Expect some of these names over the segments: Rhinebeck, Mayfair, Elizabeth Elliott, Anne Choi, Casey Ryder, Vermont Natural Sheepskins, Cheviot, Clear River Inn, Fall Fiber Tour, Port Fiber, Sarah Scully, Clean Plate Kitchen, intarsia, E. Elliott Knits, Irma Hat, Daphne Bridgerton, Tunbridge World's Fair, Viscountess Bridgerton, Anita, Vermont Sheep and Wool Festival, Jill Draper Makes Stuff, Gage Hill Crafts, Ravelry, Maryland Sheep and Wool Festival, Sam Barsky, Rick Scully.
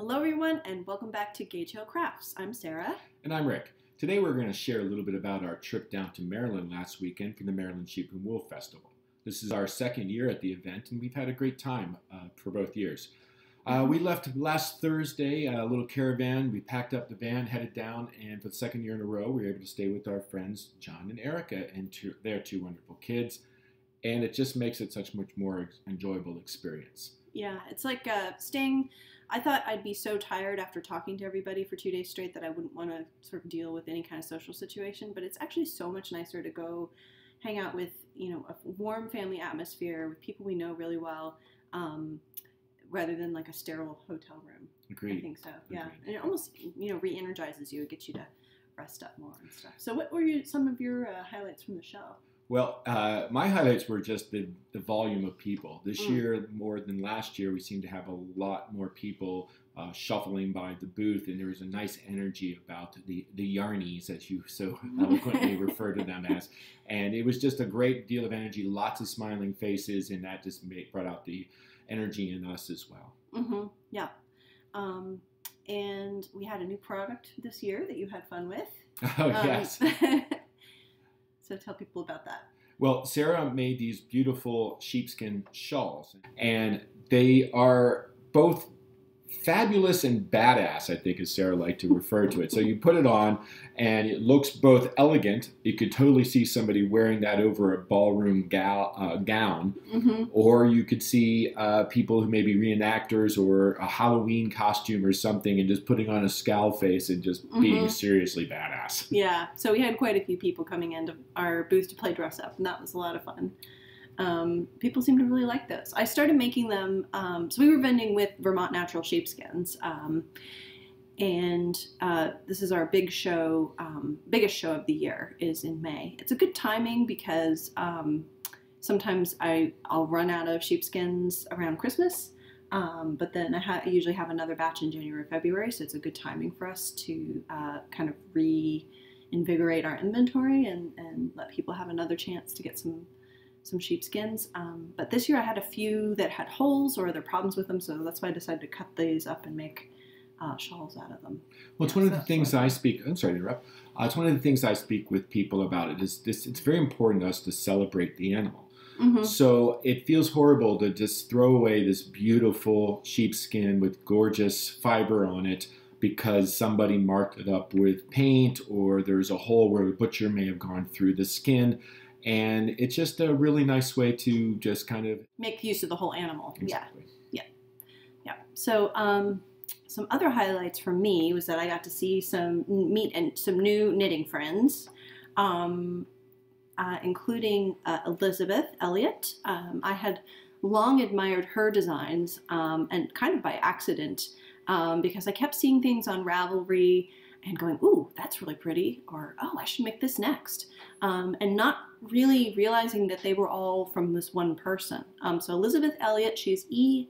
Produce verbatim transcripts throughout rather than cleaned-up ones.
Hello everyone and welcome back to Gage Hill Crafts. I'm Sarah. And I'm Rick. Today we're going to share a little bit about our trip down to Maryland last weekend for the Maryland Sheep and Wool Festival. This is our second year at the event and we've had a great time uh, for both years. Uh, we left last Thursday, a little caravan. We packed up the van, headed down, and for the second year in a row we were able to stay with our friends John and Erica and two, their two wonderful kids, and it just makes it such much more enjoyable experience. Yeah, it's like uh, staying. I thought I'd be so tired after talking to everybody for two days straight that I wouldn't want to sort of deal with any kind of social situation, but it's actually so much nicer to go hang out with, you know, a warm family atmosphere with people we know really well, um, rather than like a sterile hotel room. Agreed. I think so. Agreed. Yeah, and it almost, you know, re-energizes you. It gets you to rest up more and stuff. So, what were you, some of your uh, highlights from the show? Well, uh, my highlights were just the, the volume of people. This mm. year, more than last year, we seemed to have a lot more people uh, shuffling by the booth, and there was a nice energy about the, the yarnies, as you so eloquently refer to them as. And it was just a great deal of energy, lots of smiling faces, and that just made, brought out the energy in us as well. Mm-hmm. Yeah. Um, and we had a new product this year that you had fun with. Oh, um, yes. So tell people about that. Well, Sarah made these beautiful sheepskin shawls, and they are both fabulous and badass, I think, as Sarah liked to refer to it. So you put it on, and it looks both elegant. You could totally see somebody wearing that over a ballroom gal, uh, gown, mm-hmm. or you could see uh, people who may be reenactors or a Halloween costume or something, and just putting on a scowl face and just mm-hmm. being seriously badass. Yeah, so we had quite a few people coming into our booth to play dress up, and that was a lot of fun. Um, people seem to really like those. I started making them, um, so we were vending with Vermont Natural Sheepskins, um, and uh, this is our big show, um, biggest show of the year is in May. It's a good timing because um, sometimes I, I'll run out of sheepskins around Christmas, um, but then I, ha I usually have another batch in January or February, so it's a good timing for us to uh, kind of reinvigorate our inventory and, and let people have another chance to get some some sheepskins, um, but this year I had a few that had holes or other problems with them, so that's why I decided to cut these up and make uh, shawls out of them. Well, it's yeah, one so of the things I speak, I'm sorry to interrupt, uh, it's one of the things I speak with people about it is this, it's very important to us to celebrate the animal. Mm-hmm. So it feels horrible to just throw away this beautiful sheepskin with gorgeous fiber on it because somebody marked it up with paint or there's a hole where the butcher may have gone through the skin. And it's just a really nice way to just kind of make use of the whole animal. Exactly. Yeah. Yeah. Yeah. So um, some other highlights for me was that I got to see some meet and some new knitting friends, um, uh, including uh, Elizabeth Elliott. Um, I had long admired her designs um, and kind of by accident um, because I kept seeing things on Ravelry and going, ooh, that's really pretty, or, oh, I should make this next, um, and not really realizing that they were all from this one person. Um, so Elizabeth Elliott, she's E.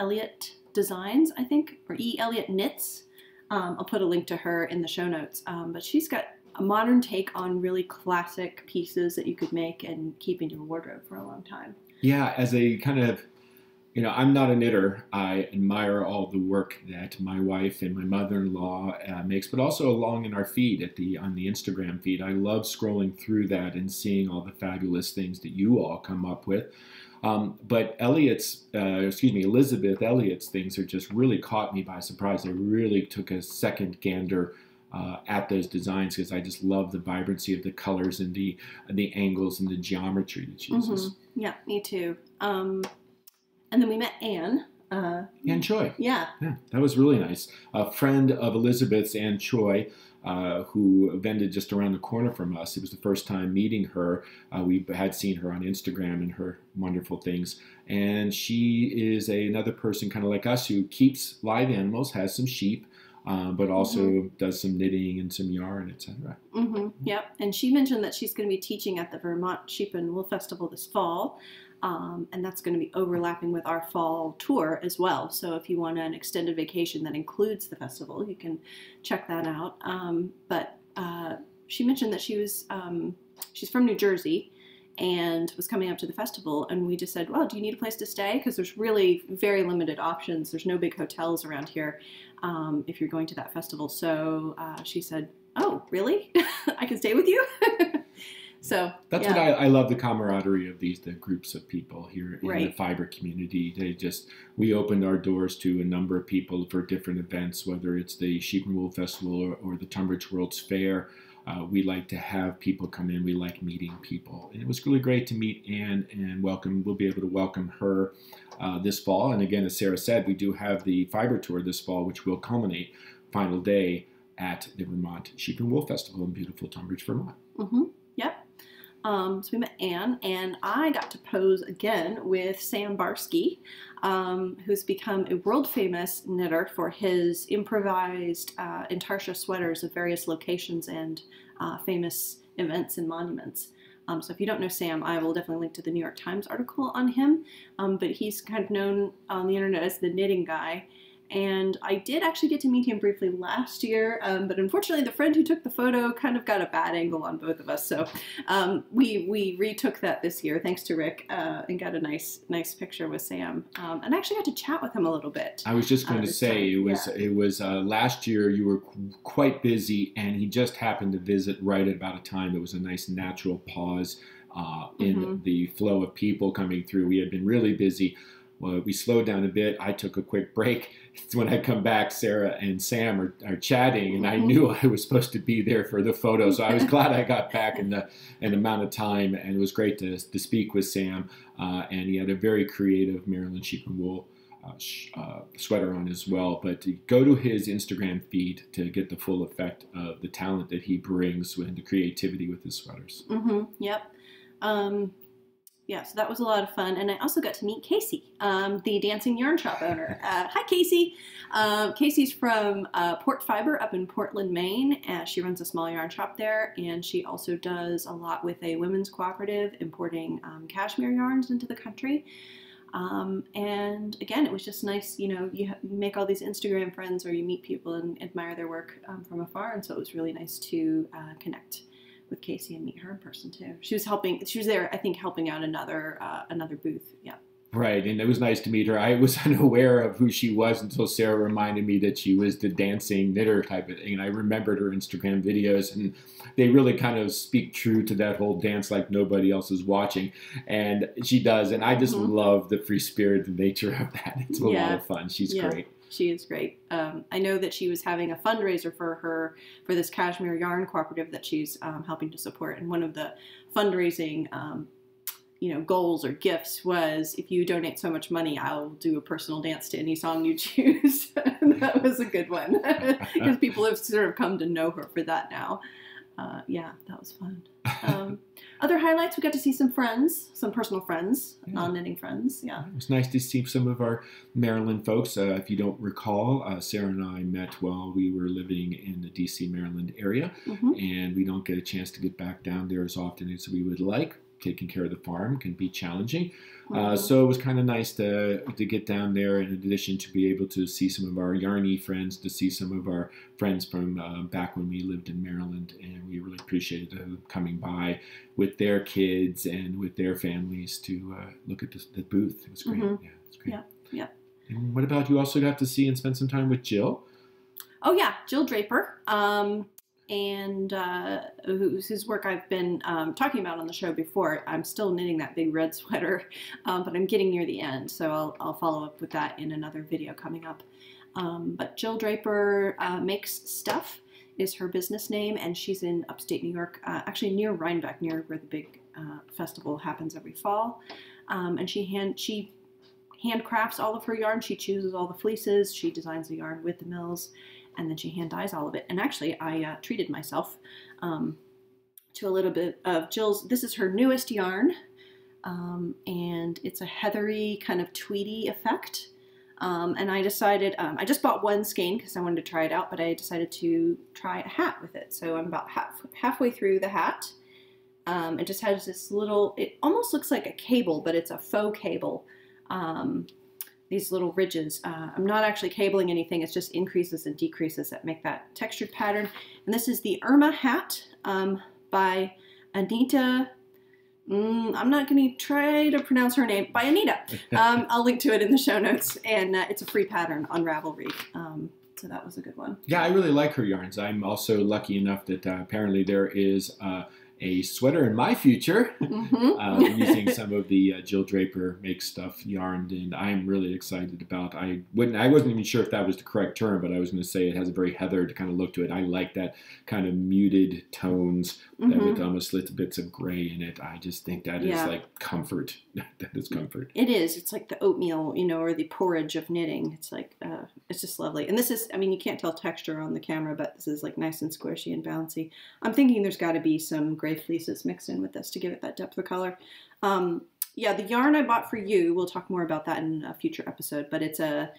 Elliott Designs, I think, or E. Elliott Knits. Um, I'll put a link to her in the show notes, um, but she's got a modern take on really classic pieces that you could make and keep in your wardrobe for a long time. Yeah, as a kind of, you know, I'm not a knitter. I admire all the work that my wife and my mother-in-law uh, makes, but also along in our feed at the on the Instagram feed. I love scrolling through that and seeing all the fabulous things that you all come up with. Um, but Elliot's, uh, excuse me, Elizabeth Elliot's things are just really caught me by surprise. I really took a second gander uh, at those designs because I just love the vibrancy of the colors and the the angles and the geometry that she uses. Mm-hmm. Yeah, me too. Um... And then we met Anne. Uh, Anne Choi. Yeah. Yeah. That was really nice. A friend of Elizabeth's, Anne Choi, uh, who vended just around the corner from us. It was the first time meeting her. Uh, we had seen her on Instagram and her wonderful things. And she is a, another person kind of like us who keeps live animals, has some sheep, um, but also mm-hmm. does some knitting and some yarn, et cetera. Mm-hmm. Yep. And she mentioned that she's going to be teaching at the Vermont Sheep and Wool Festival this fall. Um, and that's going to be overlapping with our fall tour as well. So if you want an extended vacation that includes the festival, you can check that out. Um, but uh, she mentioned that she was um, she's from New Jersey, and was coming up to the festival, and we just said, well, do you need a place to stay? Because there's really very limited options. There's no big hotels around here um, if you're going to that festival. So uh, she said, oh, really? I can stay with you? So that's yeah. what I, I love the camaraderie of these the groups of people here in right. the fiber community. They just we opened our doors to a number of people for different events, whether it's the Sheep and Wool Festival or, or the Tunbridge World's Fair. Uh, we like to have people come in. We like meeting people, and it was really great to meet Anne and welcome. We'll be able to welcome her uh, this fall. And again, as Sarah said, we do have the fiber tour this fall, which will culminate final day at the Vermont Sheep and Wool Festival in beautiful Tunbridge, Vermont. Mm-hmm. Yep. Um, so we met Anne, and I got to pose again with Sam Barsky, um, who's become a world-famous knitter for his improvised uh, intarsia sweaters of various locations and uh, famous events and monuments. Um, so if you don't know Sam, I will definitely link to the New York Times article on him, um, but he's kind of known on the internet as the knitting guy. And I did actually get to meet him briefly last year, um, but unfortunately the friend who took the photo kind of got a bad angle on both of us, so um, we, we retook that this year, thanks to Rick, uh, and got a nice nice picture with Sam. Um, and I actually got to chat with him a little bit. I was just going uh, to say, time. it was, yeah. it was uh, last year you were quite busy, and he just happened to visit right at about a time. It was a nice natural pause uh, in mm-hmm. the flow of people coming through. We had been really busy. Well, we slowed down a bit. I took a quick break. When I come back, Sarah and Sam are, are chatting, and I knew I was supposed to be there for the photo. So I was glad I got back in the, an amount of time, and it was great to, to speak with Sam. Uh, and he had a very creative Maryland Sheep and Wool uh, sh uh, sweater on as well. But to go to his Instagram feed to get the full effect of the talent that he brings and the creativity with his sweaters. Mm-hmm. Yep. Um... Yeah, so that was a lot of fun, and I also got to meet Casey, um, the dancing yarn shop owner. Uh, hi, Casey. Um, Casey's from uh, Port Fiber up in Portland, Maine. Uh, she runs a small yarn shop there, and she also does a lot with a women's cooperative importing um, cashmere yarns into the country. Um, and again, it was just nice, you know, you make all these Instagram friends or you meet people and admire their work um, from afar, and so it was really nice to uh, connect with Casey and meet her in person too. She was helping, she was there, I think, helping out another uh, another booth, yeah. Right, and it was nice to meet her. I was unaware of who she was until Sarah reminded me that she was the dancing knitter type of thing, and I remembered her Instagram videos, and they really kind of speak true to that whole dance like nobody else is watching, and she does, and I just mm-hmm. love the free spirit and nature of that. It's a yeah. lot of fun. She's yeah. great. She is great. Um, I know that she was having a fundraiser for her, for this cashmere yarn cooperative that she's um, helping to support. And one of the fundraising, um, you know, goals or gifts was, if you donate so much money, I'll do a personal dance to any song you choose. That was a good one, because people have sort of come to know her for that now. Uh, yeah, that was fun. Um, other highlights, we got to see some friends, some personal friends, yeah. non-knitting friends. Yeah, it was nice to see some of our Maryland folks. Uh, if you don't recall, uh, Sarah and I met while we were living in the D C, Maryland area, mm-hmm. and we don't get a chance to get back down there as often as we would like. Taking care of the farm can be challenging. Uh, so it was kind of nice to, to get down there, in addition to be able to see some of our yarny friends, to see some of our friends from uh, back when we lived in Maryland, and we really appreciated them coming by with their kids and with their families to uh, look at the, the booth. It was great. Mm-hmm. Yeah, it was great. Yeah, yeah. And what about you also got to see and spend some time with Jill? Oh yeah, Jill Draper. Um, and uh, whose work I've been um, talking about on the show before. I'm still knitting that big red sweater, um, but I'm getting near the end, so I'll, I'll follow up with that in another video coming up. Um, but Jill Draper uh, Makes Stuff is her business name, and she's in upstate New York, uh, actually near Rhinebeck, near where the big uh, festival happens every fall. Um, and she hand she handcrafts all of her yarn. She chooses all the fleeces. She designs the yarn with the mills. And then she hand dyes all of it. And actually, I uh, treated myself um, to a little bit of Jill's. This is her newest yarn, um, and it's a heathery kind of tweedy effect. Um, and I decided, um, I just bought one skein because I wanted to try it out, but I decided to try a hat with it. So I'm about half, halfway through the hat. Um, it just has this little, it almost looks like a cable, but it's a faux cable. Um, these little ridges. Uh, I'm not actually cabling anything, it's just increases and decreases that make that textured pattern. And this is the Irma Hat um, by Anita, mm, I'm not going to try to pronounce her name, by Anita. Um, I'll link to it in the show notes, and uh, it's a free pattern on Ravelry. Um, so that was a good one. Yeah, I really like her yarns. I'm also lucky enough that uh, apparently there is uh, a sweater in my future mm-hmm. uh, using some of the uh, Jill Draper Makes Stuff yarn, and I'm really excited about. I wouldn't, I wasn't even sure if that was the correct term, but I was going to say it has a very heathered kind of look to it. I like that kind of muted tones mm-hmm. that with almost little bits of gray in it. I just think that yeah. is like comfort. That is comfort. It is. It's like the oatmeal, you know, or the porridge of knitting. It's like uh, it's just lovely. And this is, I mean, you can't tell texture on the camera, but this is like nice and squishy and bouncy. I'm thinking there's got to be some gray fleeces mixed in with this to give it that depth of color. Um, yeah, the yarn I bought for you, we'll talk more about that in a future episode, but it's a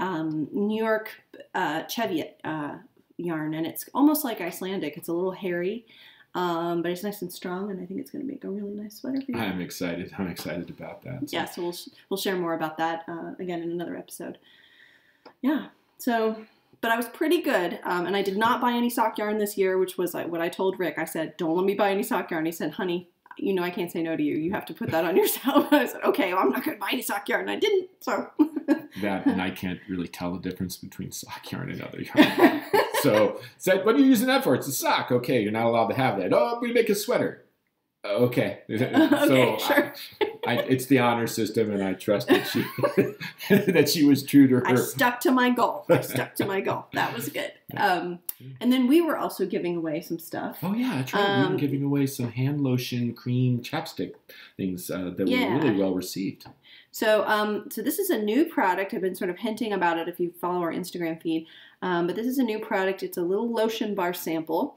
um, New York uh, Cheviot uh, yarn, and it's almost like Icelandic. It's a little hairy, um, but it's nice and strong, and I think it's going to make a really nice sweater for you. I'm excited. I'm excited about that. So. Yeah, so we'll, sh we'll share more about that uh, again in another episode. Yeah, so... But I was pretty good, um, and I did not buy any sock yarn this year, which was like what I told Rick. I said, don't let me buy any sock yarn. He said, honey, you know I can't say no to you. You have to put that on yourself. I said, okay, well, I'm not going to buy any sock yarn. And I didn't, so. That, and I can't really tell the difference between sock yarn and other yarn. So, said, what are you using that for? It's a sock. Okay, you're not allowed to have that. Oh, we make a sweater. Okay. Okay, so sure. I, I, it's the honor system, and I trust that she that she was true to her. I stuck to my goal. I stuck to my goal. That was good. Um, and then we were also giving away some stuff. Oh yeah, that's right. Um, we were giving away some hand lotion, cream, chapstick things uh, that yeah. were really well received. So, um, so this is a new product. I've been sort of hinting about it if you follow our Instagram feed. Um, but this is a new product. It's a little lotion bar sample.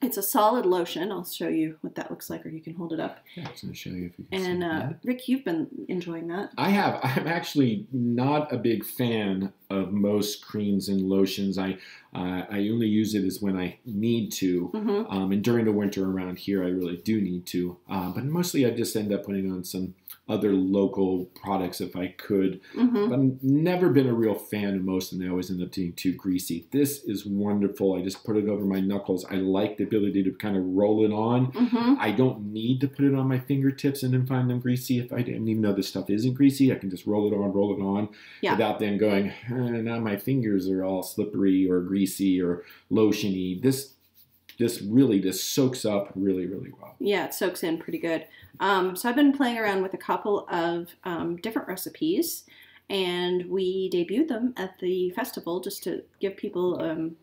It's a solid lotion. I'll show you what that looks like, or you can hold it up. Yeah, I was going to show you if you can and, see uh, that. Rick, you've been enjoying that. I have. I'm actually not a big fan of most creams and lotions. I uh, I only use it as when I need to. Mm-hmm. um, and during the winter around here, I really do need to. Uh, but mostly I just end up putting on some other local products if I could. Mm-hmm. But I've never been a real fan of most, and they always end up being too greasy. This is wonderful. I just put it over my knuckles. I like the ability to kind of roll it on. Mm-hmm. I don't need to put it on my fingertips and then find them greasy. If I didn't even know this stuff isn't greasy, I can just roll it on, roll it on yeah. without then going, eh, now my fingers are all slippery or greasy or lotiony. This This really just soaks up really, really well. Yeah, it soaks in pretty good. Um, so I've been playing around with a couple of um, different recipes, and we debuted them at the festival just to give people um,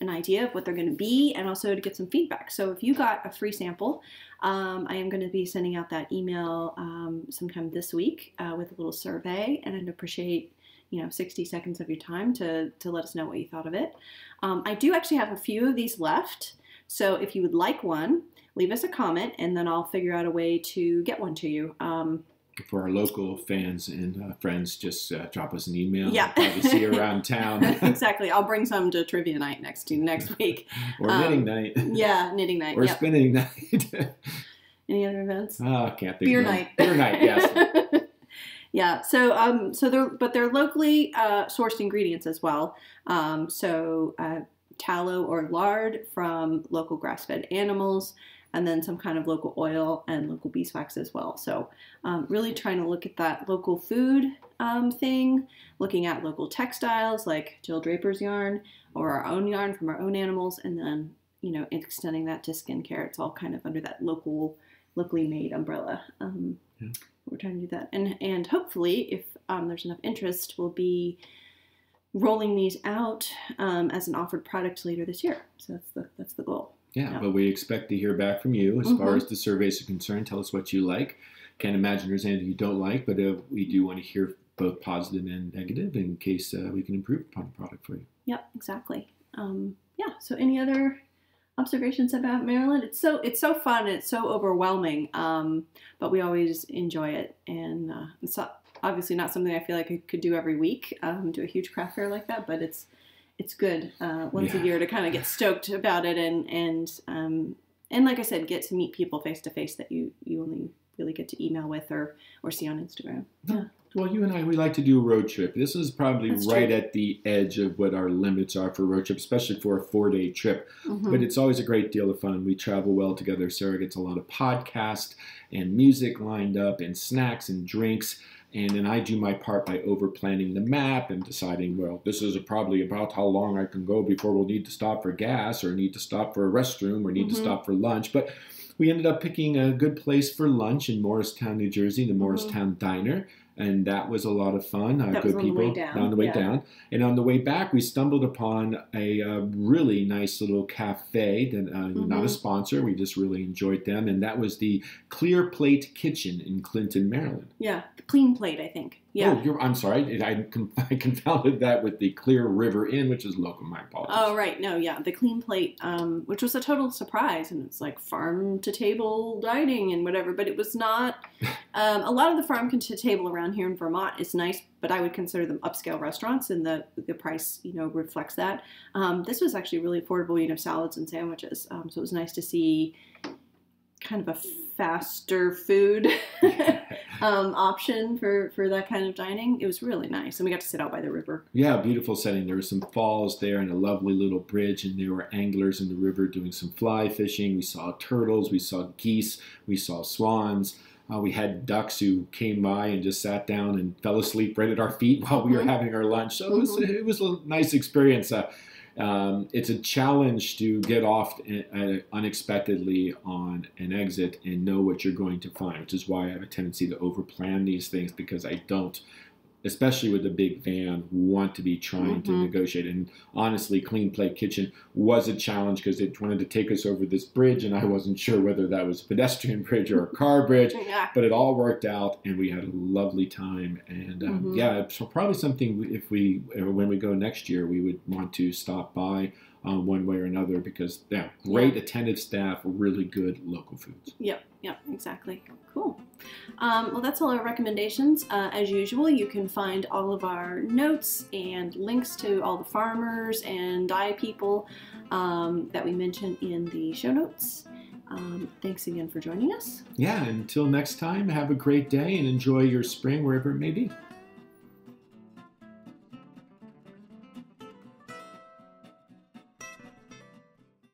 an idea of what they're going to be and also to get some feedback. So if you got a free sample, um, I am going to be sending out that email um, sometime this week uh, with a little survey, and I'd appreciate you know, sixty seconds of your time to, to let us know what you thought of it. Um, I do actually have a few of these left. So if you would like one, leave us a comment, and then I'll figure out a way to get one to you. Um, For our local fans and uh, friends, just uh, drop us an email. Yeah. We'll probably see you around town. Exactly. I'll bring some to trivia night next next week. Or um, knitting night. Yeah, knitting night. Or yep. spinning night. Any other events? Oh, I can't think Beer of night. Beer night, yes. Yeah, so um, so they're but they're locally uh, sourced ingredients as well. Um, so uh, tallow or lard from local grass-fed animals, and then some kind of local oil and local beeswax as well. So um, really trying to look at that local food um, thing, looking at local textiles like Jill Draper's yarn or our own yarn from our own animals, and then you know extending that to skincare. It's all kind of under that local, locally made umbrella. Um, yeah. We're trying to do that, and and hopefully, if um, there's enough interest, we'll be rolling these out um, as an offered product later this year. So that's the that's the goal. Yeah, yeah. But we expect to hear back from you as mm-hmm. far as the surveys are concerned. Tell us what you like. Can't imagine there's anything you don't like, but uh, we do want to hear both positive and negative in case uh, we can improve upon the product for you. Yep, exactly. Um, yeah. So any other observations about Maryland? It's so it's so fun. It's so overwhelming, um, but we always enjoy it, and uh, it's obviously not something I feel like I could do every week, um, do a huge craft fair like that. But it's it's good uh, once yeah. a year to kind of get stoked about it, and and um, and like I said, get to meet people face to face that you you only really good to email with or or see on Instagram. Yeah. Well, you and I, we like to do a road trip. This is probably That's right true. At the edge of what our limits are for road trip, especially for a four-day trip. Mm-hmm. But it's always a great deal of fun. We travel well together. Sarah gets a lot of podcasts and music lined up and snacks and drinks. And then I do my part by over-planning the map and deciding, well, this is probably about how long I can go before we'll need to stop for gas or need to stop for a restroom or need mm-hmm. to stop for lunch. But we ended up picking a good place for lunch in Morristown, New Jersey, the Morristown mm-hmm. Diner. And that was a lot of fun. Uh, that good was on people the way down. on the way yeah. down. And on the way back, we stumbled upon a uh, really nice little cafe. That, uh, mm-hmm. Not a sponsor. We just really enjoyed them. And that was the Clear Plate Kitchen in Clinton, Maryland. Yeah, the Clean Plate, I think. Yeah. Oh, you're, I'm sorry. I, I, I confounded that with the Clear River Inn, which is local. My apologies. Oh, right. No, yeah. The Clean Plate, um, which was a total surprise. And it's like farm-to-table dining and whatever. But it was not... Um, a lot of the farm-to-table around here in Vermont is nice, but I would consider them upscale restaurants, and the, the price, you know, reflects that. Um, this was actually really affordable, you know, salads and sandwiches. Um, so it was nice to see kind of a faster food um, option for, for that kind of dining. It was really nice. And we got to sit out by the river. Yeah, beautiful setting. There were some falls there and a lovely little bridge. And there were anglers in the river doing some fly fishing. We saw turtles. We saw geese. We saw swans. Uh, we had ducks who came by and just sat down and fell asleep right at our feet while we were having our lunch. So it was, it was a nice experience. Uh, um, it's a challenge to get off unexpectedly on an exit and know what you're going to find, which is why I have a tendency to overplan these things, because I don't, especially with a big van, want to be trying mm-hmm. to negotiate. And honestly, Clean Plate Kitchen was a challenge because it wanted to take us over this bridge, and I wasn't sure whether that was a pedestrian bridge or a car bridge, yeah. but it all worked out, and we had a lovely time. And um, mm-hmm. yeah, so probably something if we, when we go next year, we would want to stop by um, one way or another, because yeah, great yeah. attentive staff, really good local foods. Yep. Yeah, exactly. Cool. Um, well, that's all our recommendations. Uh, as usual, you can find all of our notes and links to all the farmers and dye people um, that we mentioned in the show notes. Um, thanks again for joining us. Yeah, until next time, have a great day and enjoy your spring wherever it may be.